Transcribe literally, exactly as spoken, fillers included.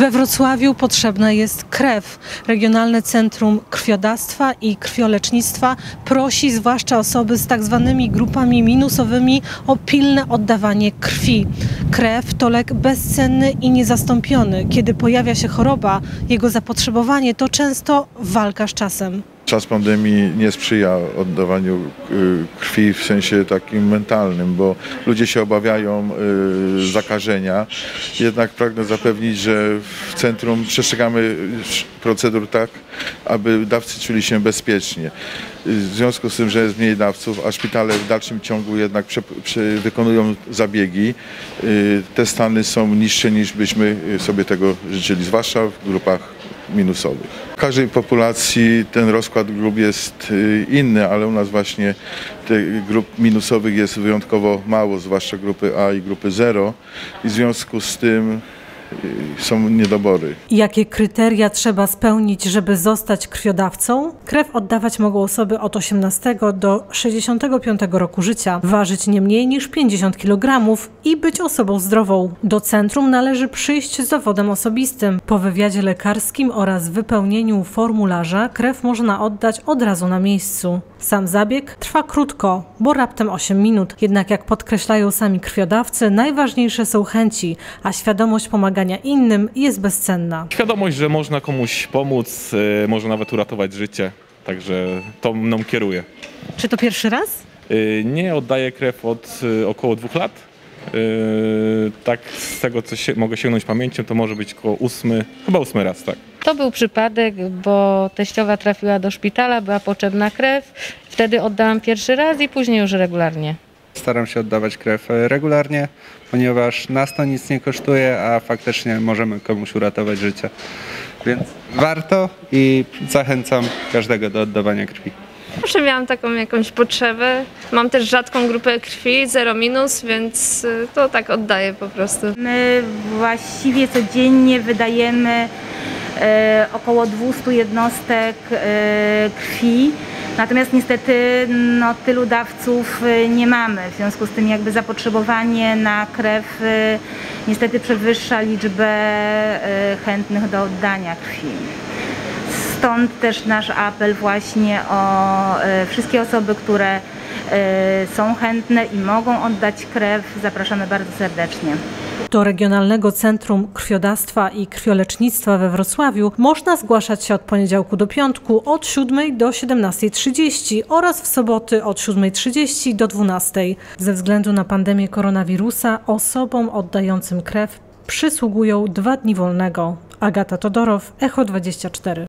We Wrocławiu potrzebna jest krew. Regionalne Centrum Krwiodawstwa i Krwiolecznictwa prosi zwłaszcza osoby z tak zwanymi grupami minusowymi o pilne oddawanie krwi. Krew to lek bezcenny i niezastąpiony. Kiedy pojawia się choroba, jego zapotrzebowanie to często walka z czasem. Czas pandemii nie sprzyja oddawaniu krwi w sensie takim mentalnym, bo ludzie się obawiają zakażenia. Jednak pragnę zapewnić, że w centrum przestrzegamy procedur tak, aby dawcy czuli się bezpiecznie. W związku z tym, że jest mniej dawców, a szpitale w dalszym ciągu jednak prze, prze, wykonują zabiegi, te stany są niższe niż byśmy sobie tego życzyli, zwłaszcza w grupach minusowych. W każdej populacji ten rozkład grup jest inny, ale u nas właśnie tych grup minusowych jest wyjątkowo mało, zwłaszcza grupy A i grupy zero, i w związku z tym są niedobory. Jakie kryteria trzeba spełnić, żeby zostać krwiodawcą? Krew oddawać mogą osoby od osiemnastego do sześćdziesiątego piątego roku życia, ważyć nie mniej niż pięćdziesiąt kilogramów i być osobą zdrową. Do centrum należy przyjść z dowodem osobistym. Po wywiadzie lekarskim oraz wypełnieniu formularza krew można oddać od razu na miejscu. Sam zabieg trwa krótko, bo raptem osiem minut. Jednak jak podkreślają sami krwiodawcy, najważniejsze są chęci, a świadomość pomaga innym jest bezcenna. Świadomość, że można komuś pomóc, yy, może nawet uratować życie, także to mną kieruje. Czy to pierwszy raz? Yy, nie, oddaję krew od yy, około dwóch lat. Yy, tak z tego, co się, mogę sięgnąć pamięcią, to może być około ósmy, chyba ósmy raz, tak. To był przypadek, bo teściowa trafiła do szpitala, była potrzebna krew. Wtedy oddałam pierwszy raz i później już regularnie. Staram się oddawać krew regularnie, ponieważ nas to nic nie kosztuje, a faktycznie możemy komuś uratować życie. Więc warto i zachęcam każdego do oddawania krwi. Zawsze miałam taką jakąś potrzebę. Mam też rzadką grupę krwi, zero minus, więc to tak oddaję po prostu. My właściwie codziennie wydajemy e, około dwustu jednostek e, krwi. Natomiast niestety no, tylu dawców nie mamy, w związku z tym jakby zapotrzebowanie na krew niestety przewyższa liczbę chętnych do oddania krwi. Stąd też nasz apel właśnie o wszystkie osoby, które są chętne i mogą oddać krew. Zapraszamy bardzo serdecznie. Do Regionalnego Centrum Krwiodawstwa i Krwiolecznictwa we Wrocławiu można zgłaszać się od poniedziałku do piątku od siódmej do siedemnastej trzydzieści oraz w soboty od siódmej trzydzieści do dwunastej. Ze względu na pandemię koronawirusa osobom oddającym krew przysługują dwa dni wolnego. Agata Todorow, Echo dwadzieścia cztery.